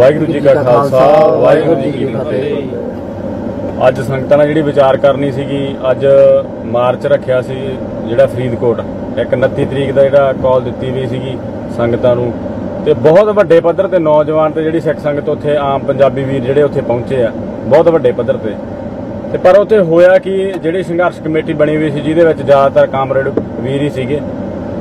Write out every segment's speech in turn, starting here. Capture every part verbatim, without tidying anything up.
वाहिगुरू जी का खालसा वाहिगुरू जी की फतेह। अज संगत ने जी विचार करनी सी, अज मार्च रखिया सी जिहड़ा फरीदकोट एक उनतीस तरीक का जिहड़ा कॉल दिती हुई सी संगतां नूं, तो बहुत वड्डे पद्धर ते नौजवान ते जिहड़ी सिख संगत उत्थे आम पंजाबी वीर जिहड़े उत्थे पहुंचे आ बहुत वड्डे पद्धर ते। तो पर उत्थे होया कि जिहड़ी संघर्ष कमेटी बनी हुई सी जिहदे विच ज़्यादातर कामरेड वीर ही सीगे,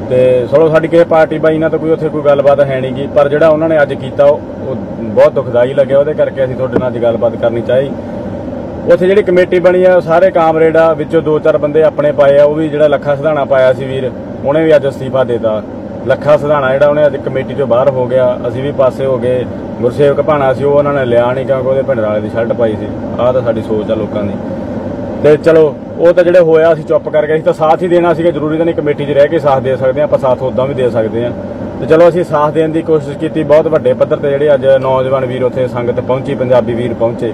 तो चलो साडी किसी पार्टी बाई ना तो कोई उत्थे कोई गलबात है नहीं गी, पर जिहड़ा उन्होंने अज कीता बहुत दुखदाई लग्या, उहदे करके असीं तुहाडे नाल गलबात करनी चाही। उत्थे जिहड़ी कमेटी बनी आ सारे कामरेड आ, विचों दो चार बंदे अपने पाए आ, उह वी जिहड़ा लखा सधाणा पाया सी वीर उहने भी अज अस्तीफा देता। लखा सधाणा जिहड़ा उहने अज कमेटी चों बाहर हो गया, असीं भी पासे हो गए। गुरसेवक भाणा सी उह उहनां ने लिया नहीं क्योंकि उहदे पिंड वाले दी शर्ट पाई सी। आह तां साडी सोच आ लोकां दी। तो चलो वो तो जो होया चुप कर गए, तो साथ ही देना सी। जरूरी तो नहीं कमेटी च रह के साथ दे सकते हैं, आप साथ उदा भी दे सकते हैं। तो चलो असी साथ देने की कोशिश की। बहुत वड्डे पद्धर ते जिहड़े अज नौजवान वीर उत्थे संगत पहुंची पंजाबी वीर पहुंचे,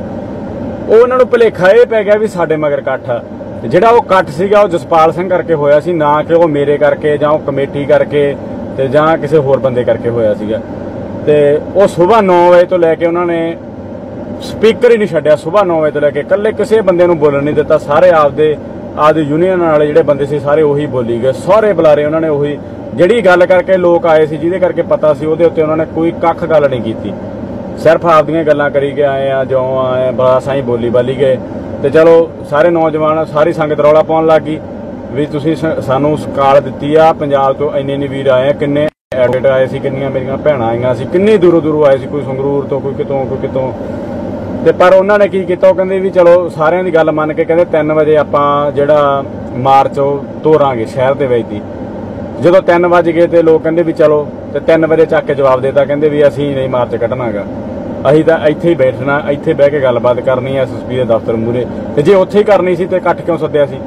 वो उन्हां नूं भलेखा यह पै गया भी साडे मगर इकट्ठ आ। जिहड़ा वो इकट्ठ सीगा वो जसपाल सिंह करके होया सी, ना कि वो मेरे करके जां कमेटी करके ते जां किसी होर बंदे करके होया सीगा। ते वो सुबह नौ बजे तो लैके उन्होंने स्पीकर ही नहीं छड्डिया। सुबह नौ बजे तो लैके कल्ले किसी बंदे नूं बोलण नहीं दिता। सारे आपदे आपदी यूनियन वाले जिहड़े बंदे सी सारे उही बोली गए, सारे बुलारे उन्होंने उही जिहड़ी गल करके लोग आए सी जिहदे करके पता सी उहदे उत्ते उन्होंने कोई कख गल नहीं कीती, सिर्फ आपदियां गल्लां करी गए। आए आ जो आए बस आई बोली बाली गए। तो चलो सारे नौजवान सारी संगत रौला पाउण लग गई भी तुसीं सानूं सकाल दित्ती आ, पंजाब तो इन्ने इन्ने वीर आए, किन्ने एडिट आए सी, किन्नियां मेरियां भैणां आईयां सी, किन्नी दूरों दूरों आए सी, कोई संगरूर तो कोई कितों कोई कितों। तो पर उन्होंने की किया, कहते भी चलो सारे की गल मन के कहते तीन बजे आप जो मार्च तोरांगे शहर के विच दी। जो तीन बज गए तो लोग कहें भी चलो, तो तीन बजे चक के जवाब देता, कहें भी असी नहीं मार्च कढ़ना गा, असी तो इत्थे ही बैठना, इत्थे बह के गलबात करनी है एस एस पी के दफ्तर मूहरे। तो जे उत्थे ही करनी सी तो इकट्ठ क्यों सद्दिया सी?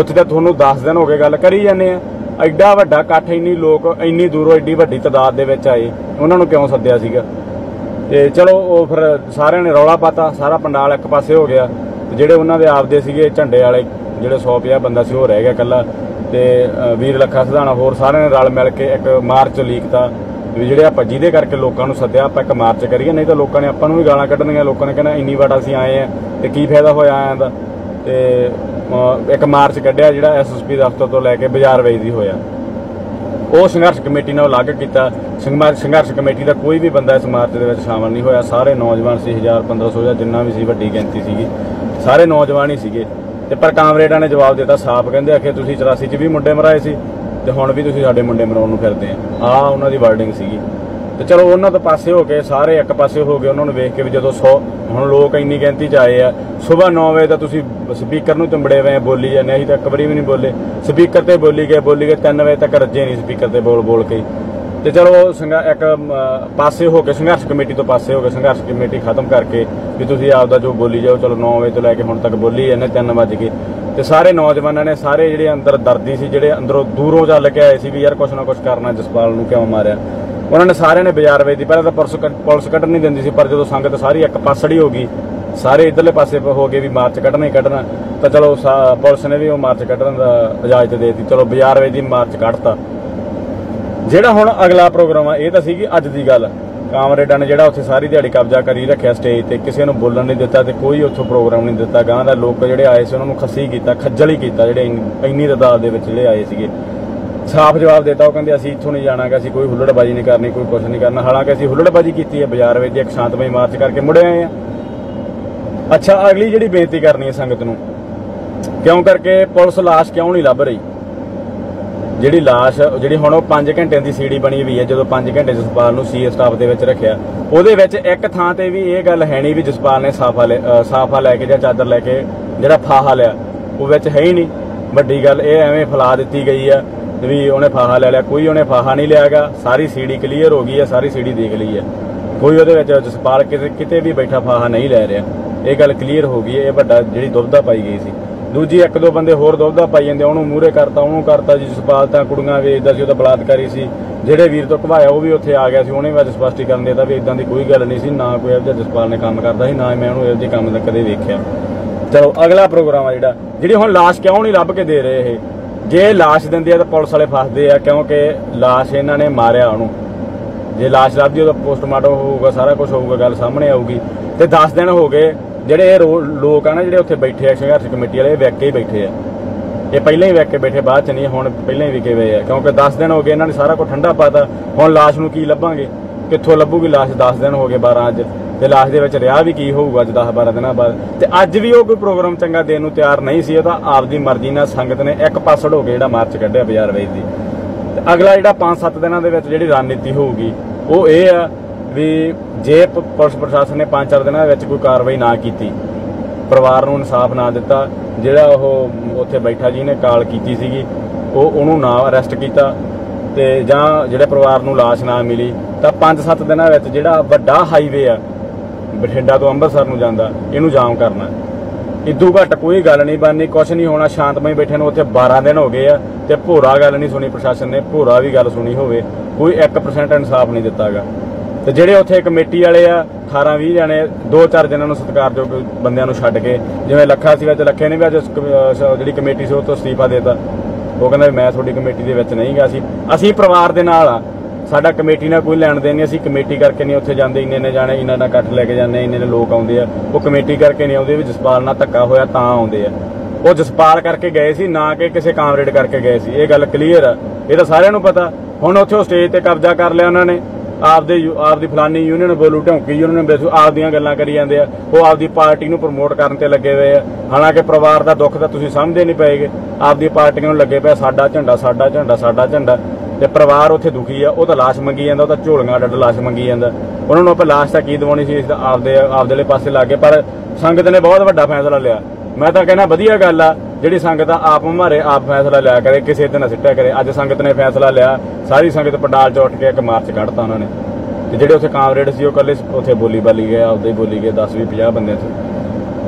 उत्थे तां तुहानूं दस दिन हो गए गल करी जाने आ, एड्डा वड्डा इकट्ठ, इन्नी लोग इन्नी दूरों एड्डी वड्डी तादाद दे विच आए, उन्हां नूं क्यों सद्दिया सीगा? तो चलो वो फिर सारे ने रौला पाता, सारा पंडाल एक पासे हो गया। जोड़े उन्होंने आपदे से झंडे वाले जोड़े सौ पाँह बंदा से रह गया कला, तो वीर लखा सधाणा होर सारे ने रल मिल के एक मार्च लीकता भी जोड़े आप जिदे करके लोगों सद्या आप एक मार्च करिए, नहीं तो लोगों ने आपू भी गाला कढ़निया, लोगों ने कहना इन्नी बार असी आए हैं तो की फायदा होया आया का। तो एक मार्च कढ़िया जोड़ा एस एस पी दफ्तर तो लैके बाज़ार वेच दी होया, वो संघर्ष कमेटी ने अलग किया। संघर्ष कमेटी का कोई भी बंदा इस मार्च के शामिल नहीं होया। सारे नौजवान से हज़ार पंद्रह सौ या जिन्ना भी सी वड्डी गिनती सी, सारे नौजवान ही सीगे। तो पर कामरेडा ने जवाब देता साफ, कहिंदे आखे तुसीं चौरासी च भी मुंडे मराए सी ते हुण भी तुसीं साडे मुंडे मराउण नूं फिरदे आ। आ उन्हां दी वर्डिंग सीगी। तो चलो उन्हां तो पासे हो गए, सारे एक पासे हो गए। उन्होंने वेख के भी जो सौ हुण लोग इन्नी गिनती च आए आ, सुबह नौ बजे तो तुसीं स्पीकर नूं चंबड़े हुए बोली जाने, असीं तां एक वारी भी नहीं बोले। स्पीकर ते बोली गए बोली गए तीन बजे तक रज्जे नहीं स्पीकर ते बोल बोल के। तो चलो संघ एक पासे हो के संघर्ष कमेटी तो पासे हो गए, संघर्ष कमेटी खत्म करके भी तुसीं आपदा जो बोली जाओ। चलो नौ बजे तो लैके हुण तक बोली जाने तीन बज के। तो सारे नौजवानों ने सारे जिहड़े अंदर दर्दी सी जिहड़े अंदरों दूरों जा लगे आए सी भी यार कुछ ना कुछ करना, जसपाल नूं क्यों मारिया, उन्होंने सारे ने बाज़ार वेच दी। पहले तो पुलिस पुलिस कढ़न नहीं दिंदी सी, पर जो संगत सारी एक पासड़ी हो गई, सारे इधरले पासे हो गए भी मार्च कढ़ना ही कढ़ना। तो चलो पुलिस ने भी वो मार्च कढ़न का इजाजत दे दी, चलो बाज़ार वेच दी मार्च कढ़ता। ਜਿਹੜਾ ਹੁਣ अगला प्रोग्राम है ये तो सी अज की गल, कामरेडा ने जोड़ा उत्थे सारी दिहाड़ी कब्जा करी रखा स्टेज पर, किसी को बोलन नहीं दिता, तो कोई उत्थों प्रोग्राम नहीं दिता। गांह का लोग जोड़े आए से उन्होंने खसी किया, खज्जल ही किया, जोड़े इन्नी तादाद के आए थे। साफ जवाब देता, वो कहते असीं इत्थों नहीं जाना, असीं कोई हुल्लड़बाजी नहीं करनी, कोई कुछ नहीं करना। हालांकि असीं हुल्लड़बाजी की है, बाज़ार वेच दी एक शांतमई मार्च करके मुड़े आए हैं। अच्छा, अगली जिहड़ी बेनती करनी है संगत नूं, क्यों करके पुलिस लाश क्यों नहीं लभ रही? जिहड़ी लाश जिहड़ी हुण ओह पांच घंटे की सीढ़ी बनी हुई है, जो पांच घंटे जसपाल नूं सी ए स्टाफ दे विच रखिया, उहदे विच इक थां ते भी ये गल है नहीं भी जसपाल ने साफा ले साफा लैके जां चादर लैके जिहड़ा फाहा लिया उह विच है ही नहीं। वड्डी गल इह एवें फैला दित्ती गई है भी उहने फाहा ले लिया, कोई उहने फाहा नहीं लियागा। सारी सीढ़ी क्लीयर हो गई है, सारी सीढ़ी देख ली है, कोई उहदे विच जसपाल किते किते भी बैठा फाहा नहीं लै रहा, यह गल क्लीयर हो गई है। यह वड्डा जिहड़ी दुबधा पाई गई सी। दूजी एक दो बंदे होर दुबधा पाई जाते, उन्होंने मूहरे करता उन्होंने करता जी। जसपाल तो कुड़ियां वेचता सी, बलात्कारी सी, जिहड़े वीर तो घवाया वो भी उत्थे आ गया सी, उन्हें भी अज स्पष्टीकरण देता भी इदां दी कोई गल नहीं सी, ना कोई इहो जसपाल ने काम करता सी, ना मैं उन्होंने इहो जिहा काम तक कदे वेखिया। चलो अगला प्रोग्राम आ जिहड़ा जिहड़ी हुण लाश क्यों नहीं लभ के दे रहे इह? जे लाश दिंदे आ तां पुलिस वाले फसदे आ, क्योंकि लाश इन्हां ने मारिया उन्होंने जे लाश लभदी उहदा पोस्टमार्टम होगा, सारा कुछ होगा, गल सामने आऊगी। तो दस दिन हो गए जिहड़े लोग आ ना, जिहड़े उत्थे बैठे आ संघर्ष कमेटी वाले, विक के ही बैठे आ, ये पहले ही विक के बैठे, बाद च नहीं, हुण पहले ही विके हुए है, क्योंकि दस दिन हो गए इन्होंने सारा कुछ ठंडा पाता। हुण लाश नूं की लभांगे, कित्थों लभूगी लाश? दस दिन हो गए बारह, अज तो लाश दे विच रिहा भी की होऊगा अज दस बारह दिन बाद। तो अज भी वो कोई प्रोग्राम चंगा देण नूं तैयार नहीं सी। तो आपदी मर्जी नाल संगत ने एक पासड़ हो के जिहड़ा मार्च कढिया बाजार वेच दी। ते अगला जिहड़ा पांच सत्त दिनां दे विच जिहड़ी रणनीति होऊगी वो ये आ भी जे पुलिस प्रशासन ने पांच चार दिनां दे विच कोई कार्रवाई ना कीती, परिवार नूं इंसाफ ना दिता, जिहड़ा ओह उत्थे बैठा जी ने काल कीती सीगी ओह उहनूं ना अरैसट कीता, ते जां जिहड़े परिवार नूं लाश ना मिली, तां पंज सत्त दिनां विच जिहड़ा वड्डा हाईवे आ बठिंडा तो अंबरसर नूं जांदा, इहनूं जाम करना। इदू घट कोई गल नहीं बननी, कुछ नहीं होना। शांतमई बैठे नूं उत्थे बारह दिन हो गए आ ते भोरा गल नहीं सुनी प्रशासन ने, भोरा भी गल सुनी होवे कोई एक परसेंट इंसाफ नहीं दित्ता गा। तो जिहड़े उत्थे कमेटी वाले आ अठारह भी जने, दो चार जिन्होंने सत्कारयोग बंद छड्ड के, जिवें लखा सी, लखे ने भी अज जिहड़ी कमेटी से उसको अस्तीफा देता। वो कहना मैं थोड़ी कमेटी के विच नहीं गा, असीं असीं परिवार के नाल आ, साडा कमेटी नाल कोई लैण देण नहीं, असीं कमेटी करके नहीं उत्थे जांदे, इन्ने ने जाणे, इन्ना नाल इकट्ठ लैके जाणे, इन्ने ने लोग आउंदे आ, वो कमेटी करके नहीं आउंदे। भी जसपाल नाल धक्का होया तां आउंदे आ, वो जसपाल करके गए सी ना कि किसी कामरेड करके गए सी, इह गल क्लीयर आ, इह तां सारिआं नूं पता। हुण उत्थे स्टेज ते कब्जा कर लिआ उन्हां ने, आपदे आपदी फलानी यूनियन बोलू ढौंकी यूनियन बेसू आपदियां गल्लां करी जांदे आ, वो आपदी पार्टी नूं प्रमोट करन ते लगे हुए आ। हालांकि परिवार दा दुख तां तुसीं समझदे नहीं पेगे, आपदी पार्टी नूं लगे पिआ साडा झंडा साडा झंडा साडा झंडा, ते परिवार उत्थे दुखी आ, ओह तां लाश मंगी जांदा, ओह तां झोलियां डड लाश मंगी जांदा। उन्हां नूं आपां लाश तां की दवाउणी सी, इस आपदे आपदेले पासे ला के। पर संगत ने बहुत वड्डा फैसला लिआ, मैं तां कहना वधिया गल आ, जिहड़ी संगत आप हमारे आप फैसला लिया करे, किसी ते ना सिट्टिया करे। अज संगत ने फैसला लिया, सारी संगत पंडाल च उठ के एक मार्च कढता उन्होंने, ते जिहड़े उत्थे कामरेड सी ओह कल्ले उत्थे बोली बाली गए, आपदे बोली गए दस भी पचास बंदे।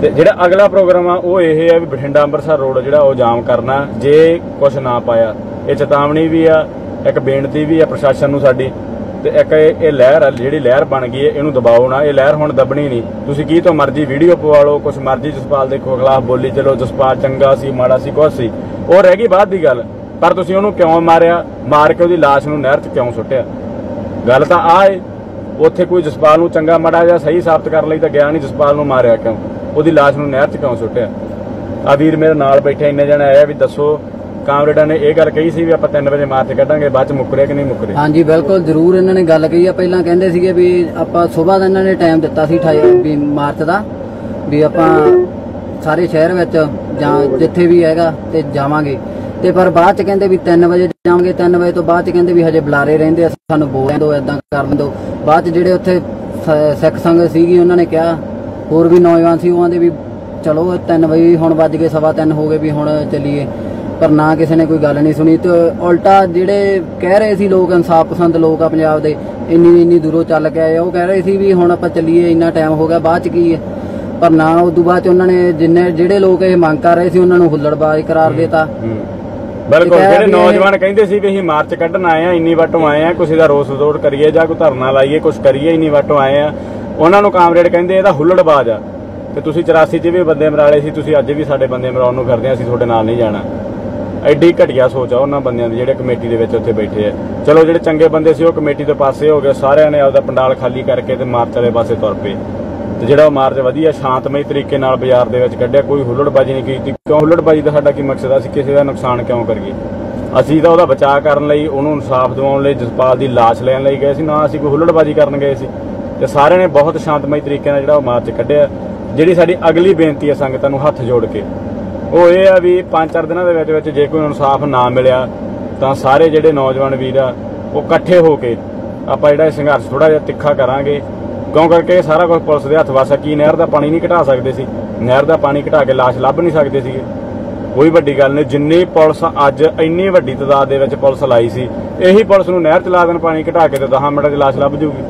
ते जिहड़ा अगला प्रोग्राम आ ओह इह है भी बठिंडा अंबरसर रोड जिहड़ा ओह जाम करना जे कुछ ना पाया। ये चेतावनी भी आ, एक बेनती भी आ प्रशासन नूं साडी, ते एक ये लहर आ जिहड़ी लहर बन गई है, इहनूं दबाओ ना, ये लहर हुण दबनी नहीं। तुसीं की तो मर्जी वीडियो पवा लो, कुछ मर्जी जसपाल दे खिलाफ बोली चलो, जसपाल चंगा सी माड़ा सी कुछ सी, ओह रह गई बाद दी गल। पर तुसीं उहनूं क्यों मारिया, मार के उहदी लाश नूं नहर च क्यों सुट्टिया? गल तां आ है उत्थे कोई जसपाल नूं चंगा माड़ा जिहा सही साबत करन लई तां गया नहीं, जसपाल नूं मारिया क्यों, उहदी लाश नूं नहर च क्यों सुट्टिया? आ वीर मेरे नाल बैठे इन्ने जणे आया भी दसो, कामरेडा ने यह गल कही सी भी आपां तीन बजे मार्च कड्डांगे, बाद च मुकरे कि नहीं मुकरे? हाँ जी बिल्कुल जरूर इन्होंने गल कही है। पहला कहंदे सीगे भी आपां सुबह दा इन्होंने टाइम दिता सी अठाई मार्च का भी आपां सारे शहर विच जां जिथे भी हैगा ते जावांगे, ते पर बाद च कहंदे भी तीन बजे जावांगे, तीन बजे तो बाद च कहंदे भी हजे बुलारे रहिंदे सानूं बोल दो इदां कर दो। बाद च जिहड़े उत्थे सिख संगत सीगी उन्हां ने कहा होर भी नौजवान सी उहां दे भी चलो तीन बजे हुण वज गए सवा तीन हो गए भी हुण चलीए, पर ना किसी ने कोई गल नहीं सुनी। तो उल्टा जिहड़े कह रहे सी लोग इंसाफ पसंद लोग आ पंजाब दे, इन्नी इन्नी दूरों चल के आए, वो कह रहे सी भी हुण आपां चलीए इन्ना टाइम हो गया, बाद च की है? पर ना उदों बाद उन्होंने जिन्ने जिहड़े लोग ये मंग कर रहे सी उन्होंने हुल्लड़बाज करार देता। बिल्कुल जिहड़े नौजवान कहिंदे सी भी मार्च कड्ढन आए आ, इन्नी वटों आए आ, किसी दा रोस जोड़ करिए जां कोई धरना लाइए कुछ करिए, इन्नी वटों आए आ, उन्हां नूं कामरेड कहिंदे इहदा हुल्लड़बाज आ। ते तुसीं चौरासी च भी बंदे मराले सी, तुसीं अज्ज भी साडे बंदे मराउण नूं फिरदे आ, असीं तुहाडे नाल नहीं जाणा। एड्डी घटिया सोच आ उन्होंने बंदों की जिहड़े कमेटी दे विच उत्थे बैठे है। चलो जिहड़े चंगे बंदे सी ओह कमेटी दे पासे हो गए, सारिआं ने आपदा पंडाल खाली करके ते मार्च वाले पासे तुर पे। ते जिहड़ा ओह मार्च वधिया शांतमई तरीके नाल बाजार दे विच कढिआ, कोई हुल्लड़बाजी नहीं कीती। क्यों हुल्लड़बाजी दा साडा की मकसद आ? असीं किसी दा नुकसान क्यों करिए? असीं तां ओहदा बचाव करन लई, उहनूं इंसाफ दिवाउण लई, जसपाल दी लाश लैण लई गए सी, ना असीं कोई हुल्लड़बाजी करन गए सी। ते सारिआं ने बहुत शांतमई तरीके नाल जिहड़ा ओह मार्च कढिआ। जिहड़ी साडी अगली बेनती है संगतां नूं हत्थ जोड़ के वो ये आ भी पांच चार दिनों के विच जे कोई इंसाफ ना मिलिया तो सारे जिहड़े नौजवान वीर आ वो कट्ठे होके आपां जिहड़ा संघर्ष थोड़ा जिहा तिखा करांगे, क्यों करके सारा कुछ पुलिस दे हत्थ वासा। की नहर दा पानी नहीं घटा सकदे सी, नहर दा पानी घटा के लाश लभ नहीं सकदे सी, कोई वड्डी गल नहीं। जिन्नी पुलिस अज इन्नी वड्डी तादाद दे विच पुलिस लाई सी, यही पुलिस नूं नहर च ला देण पानी घटा के ते दस मिंटां च लाश लभ जूगी।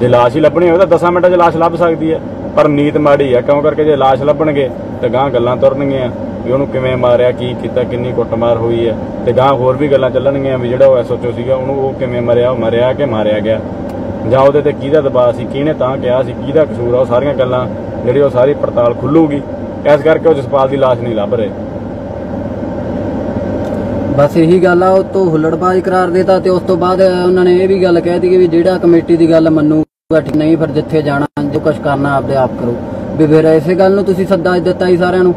जे लाश ही लभणी होवे तां दस मिंटां च लाश लभ सकदी है, पर नीत माड़ी है। क्यों करके जे लाश लभणगे तो गांह गल्लां तुरनगियां भी उन्होंने किवें मारिया, की किता, किन्नी कुटमार हुई है, तो गांह होर भी गल्लां चलणगियां भी जिहड़ा ओह एसओचओ सीगा उहनूं ओह किवें मरिया, ओह मरिया कि मारिया गया, जां उहदे ते किहदा दबाव सी, किहने तां किहा सी, किहदा कसूर आ, ओह सारियां गल्लां जिहड़ी ओह सारी पड़ताल खुल्लूगी। इस करके ओह जसपाल दी लाश नहीं लभ रहे। बस यही गल आ तो हुल्लड़बाज करार देता ते उस तो बाद उन्होंने ये भी गल कह दी कि भी जेड़ा कमेटी की गल मन्नूगा ठीक नहीं फिर जिथे जाना जो कुछ करना आपदे आप करो भी फिर इसे गल नूं तुसीं सद्दा दिता ही सारिआं नूं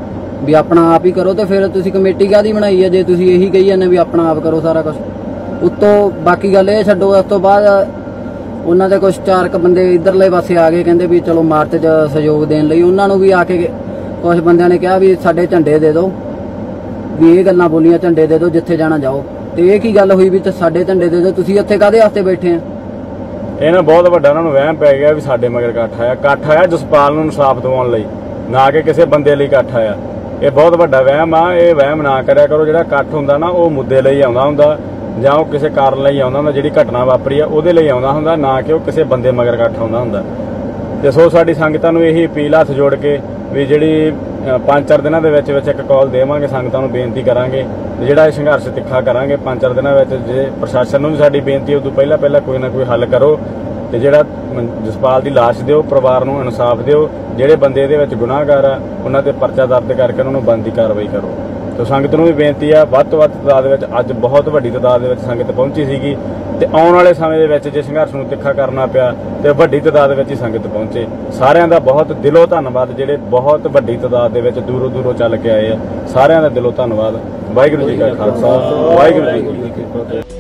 भी अपना आप ही करो तो फिर तुसीं कमेटी काहदी बनाई है जे तुसीं यही कही जांदे भी अपना आप करो सारा कुछ उत्तों बाकी गल ये छड्डो। उस तो बाद उन्हां दे कुछ चार क बंदे इधरले पासे आ गए कहिंदे भी चलो मार्च च सहयोग देण लई उन्हां नूं भी आके कुछ बंदिआं ने कहा भी साडे झंडे दे दो भी ये गल्लां बोलियां झंडे दे दो जिथे जाना जाओ तो ये की गल हुई भी साडे झंडे दे दो तुसीं इत्थे काहदे वास्ते बैठे आ। इन्हां बहुत वड्डा इन्हां नूं वहम पै गया भी साडे मगर इकट्ठ आया इकट्ठ आया जसपाल नूं इनसाफ दिवाउण लई ना कि किसी बंदे लई इकट्ठ आया। ये बहुत वड्डा वहम आ ये वहम ना करिया करो जिहड़ा इकट्ठ हुंदा ना ओह मुद्दे लई आउंदा हुंदा जां ओह किसी कारण लई आउंदा हुंदा जिहड़ी घटना वापरी आ ओहदे लई आउंदा हुंदा ना कि ओह किसी बंदे मगर इकट्ठ हुंदा हुंदा। ते सो साडी संगतां नूं इही अपील हथ जोड़ के भी जिहड़ी पाँच चार दिनों के एक कॉल देवांगे संगतां नूं बेनती करांगे जिहड़ा संघर्ष तिखा करांगे पाँच चार दिनों जे प्रशासन नूं भी साडी बेनती उदों पहला पहला कोई ना कोई हल करो तो जिहड़ा जसपाल की लाश दिओ परिवार नूं इंसाफ दिओ जिहड़े बंदे इहदे विच गुनाहगार आ उन्हां ते परचा दर्ज करके उन्हां नूं बनदी कार्रवाई करो। तो संगत नूं भी बेनती आ वध तो वध तादाद विच अज बहुत वड्डी तादाद दे विच संगत पहुंची सीगी ते आउण वाले समय दे विच जे संघर्ष नूं तिखा करना पिया ते वड्डी तादाद विच ही संगत पहुंचे। सारिआं दा बहुत दिलों धन्नवाद जिहड़े बहुत वड्डी तादाद दे विच दूरों दूरों चल के आए आ सारिआं दा दिलों धन्नवाद। वाहिगुरू जी का खालसा वाहिगुरू जी की फतेह।